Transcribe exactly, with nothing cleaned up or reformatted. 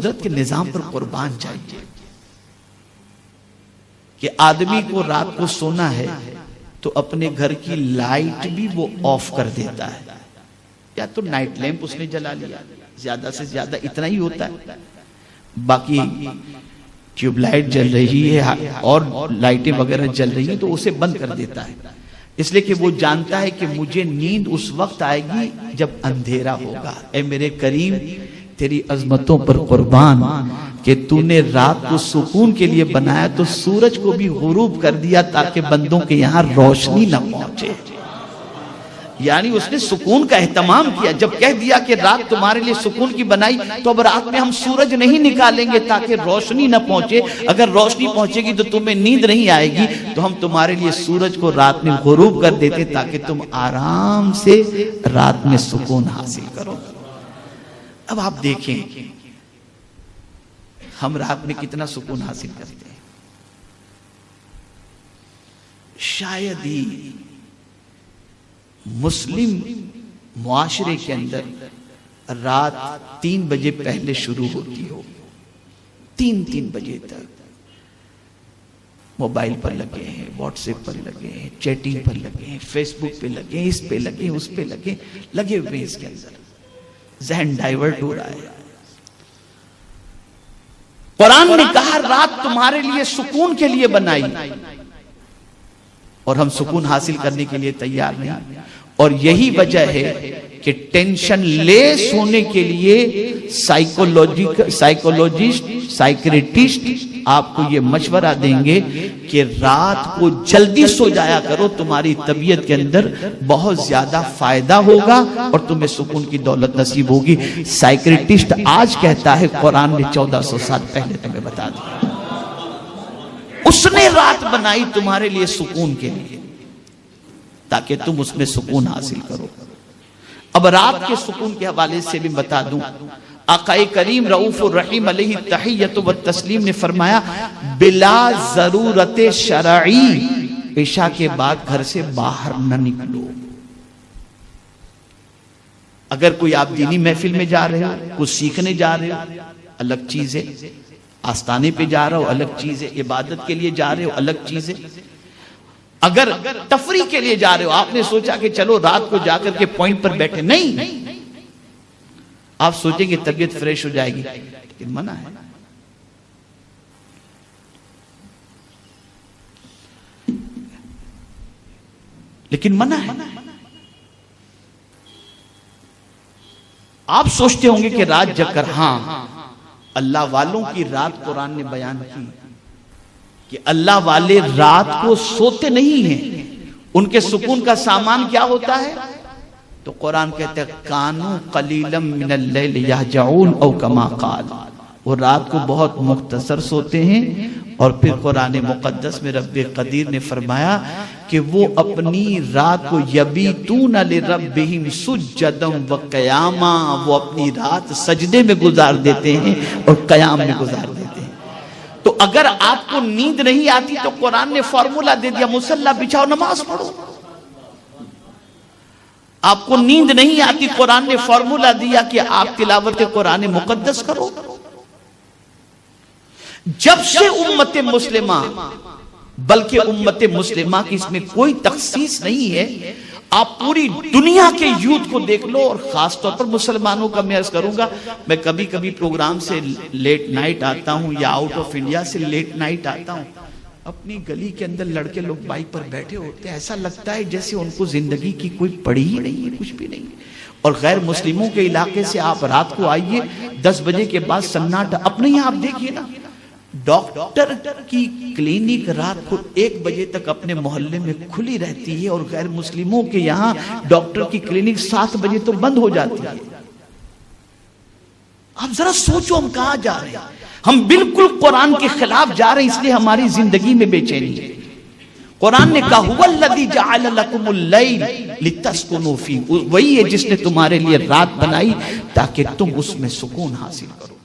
कुदरत के निजाम पर कुर्बान चाहिए कि आदमी को रात को सोना है तो अपने घर की लाइट भी वो ऑफ कर देता है, या तो नाइट लैंप उसने जला लिया, ज्यादा से ज्यादा इतना ही होता है, बाकी ट्यूबलाइट जल रही है और लाइटें वगैरह जल रही है तो उसे बंद कर देता है, इसलिए कि वो जानता है कि मुझे नींद उस वक्त आएगी जब अंधेरा होगा। ए मेरे करीम, तेरी अजमतों पर कुर्बान कि तूने रात को सुकून के लिए बनाया तो सूरज को भी गुरूब कर दिया ताकि बंदों के यहाँ रोशनी न पहुंचे। यानी उसने सुकून का एहतमाम किया, जब कह दिया कि रात तुम्हारे लिए सुकून की बनाई तो अब रात में हम सूरज नहीं निकालेंगे ताकि रोशनी न पहुंचे, अगर रोशनी पहुंचेगी तो तुम्हें नींद नहीं आएगी, तो हम तुम्हारे लिए सूरज को रात में गुरूब कर देते ताकि तुम आराम से रात में सुकून हासिल करो। अब आप देखें हम रात में कितना सुकून हासिल करते हैं, शायद ही मुस्लिम मुआशरे के अंदर रात तीन बजे पहले शुरू होती हो, तीन तीन बजे तक मोबाइल पर लगे हैं, व्हाट्सएप पर लगे हैं, चैटिंग पर लगे हैं, फेसबुक पे लगे हैं, इस पे लगे उस पे लगे लगे हुए हैं, इसके अंदर जहन डाइवर्ट हो रहा है। कुरान ने कहा रात तुम्हारे लिए सुकून के लिए बनाई और हम सुकून हासिल करने के लिए तैयार नहीं, और यही वजह है कि टेंशन लेस होने के लिए साइकोलॉजी साइकोलॉजिस्ट साइकियाट्रिस्ट आपको ये मशवरा देंगे कि रात को जल्दी सो जाया करो, तुम्हारी तबीयत के अंदर बहुत ज्यादा फायदा होगा और तुम्हें सुकून की दौलत नसीब होगी। साइकियाट्रिस्ट आज कहता है, कुरान ने चौदह सौ साल पहले तुम्हें बता दिया, उसने रात बनाई तुम्हारे लिए सुकून के लिए ताकि तुम उसमें सुकून हासिल करो। अब रात के सुकून के हवाले से भी बता दूं, आकाए करीम रऊफुर रहीम अलैहि तहियतु व तस्लीम ने फरमाया, बिला जरूरते शरई ईशा के बाद घर से बाहर न निकलो। अगर कोई आप दीनी महफिल में जा रहे हो, कुछ सीखने जा रहे हो अलग चीज है, आस्ताने पे जा रहे हो अलग चीज है, इबादत के लिए जा रहे हो अलग चीज है, अगर तफरी के लिए जा रहे हो, आपने सोचा कि चलो रात को जाकर के पॉइंट पर बैठे, नहीं, आप सोचेंगे तबीयत फ्रेश हो जाएगी, लेकिन मना है। लेकिन मना है। आप सोचते होंगे कि रात जगकर, हां अल्लाह वालों की रात कुरान ने बयान की कि अल्लाह वाले रात को सोते नहीं हैं, उनके सुकून का सामान क्या होता है, तो कुरान कहते हैं कानू कलीलम मिनल लैल यहजऊन औ कमा काल, वो रात को बहुत मुख्तसर सोते हैं। और फिर कुरान मुकद्दस में रब्बे कदीर ने फरमाया कि वो अपनी रात को यबीतूना लिरब्बिहिम सुज्जदम व क़यामा, वो अपनी रात सजदे में गुजार देते हैं और क़याम में गुजार देते हैं। तो अगर आपको नींद नहीं आती तो कुरान ने फॉर्मूला दे दिया, मुसल्ला बिछाओ नमाज पढ़ो। आपको नींद नहीं आती, कुरान ने फॉर्मूला दिया कि आप तिलावत कुरान मुकद्दस करो। जब से उम्मते मुस्लिमा, बल्कि उम्मते मुस्लिमा की इसमें कोई तखसीस नहीं है, आप पूरी दुनिया के यूथ को देख लो और खास तौर पर मुसलमानों का मैं अर्ज करूंगा। मैं कभी कभी प्रोग्राम से लेट नाइट आता हूं या आउट ऑफ इंडिया से लेट नाइट आता हूं, अपनी गली के अंदर लड़के लोग बाइक पर बैठे होते हैं, ऐसा लगता है जैसे उनको जिंदगी की कोई पड़ी ही नहीं है, कुछ भी नहीं। और गैर मुस्लिमों के इलाके से आप रात को आइए, दस बजे के बाद सन्नाटा। अपने यहाँ आप देखिए ना, डॉक्टर की क्लिनिक रात को एक बजे तक अपने मोहल्ले में खुली रहती है और गैर मुस्लिमों के यहाँ डॉक्टर की क्लिनिक सात बजे तो बंद हो जाती है। आप जरा सोचो हम कहाँ जा रहे हैं, हम बिल्कुल कुरान के खिलाफ जा रहे हैं, इसलिए हमारी जिंदगी में बेचैनी है। कुरान ने कहा हुवल्लज़ी जअल लकुमुल लैल लितस्कुनू फीह, वही है जिसने तुम्हारे लिए रात बनाई ताकि तुम उसमें सुकून हासिल करो।